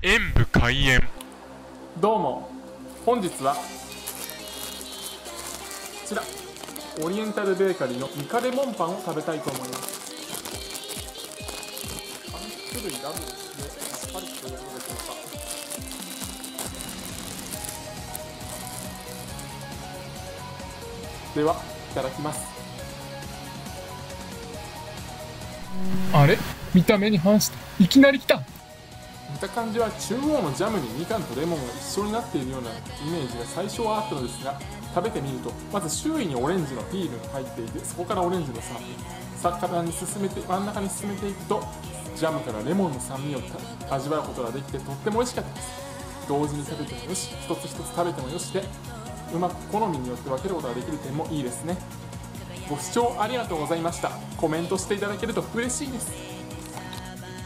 演武開演。どうも、本日はこちらオリエンタルベーカリーのイカレモンパンを食べたいと思います。3種類ラブですね。パリッということでしょうか。ではいただきます。あれ、見た目に反していきなり来た。見た感じは中央のジャムにみかんとレモンが一緒になっているようなイメージが最初はあったのですが、食べてみるとまず周囲にオレンジのピールが入っていて、そこからオレンジの酸味、真ん中に進めていくとジャムからレモンの酸味を味わうことができて、とっても美味しかったです。同時に食べてもよし、一つ一つ食べてもよしで、うまく好みによって分けることができる点もいいですね。ご視聴ありがとうございました。コメントしていただけると嬉しいです。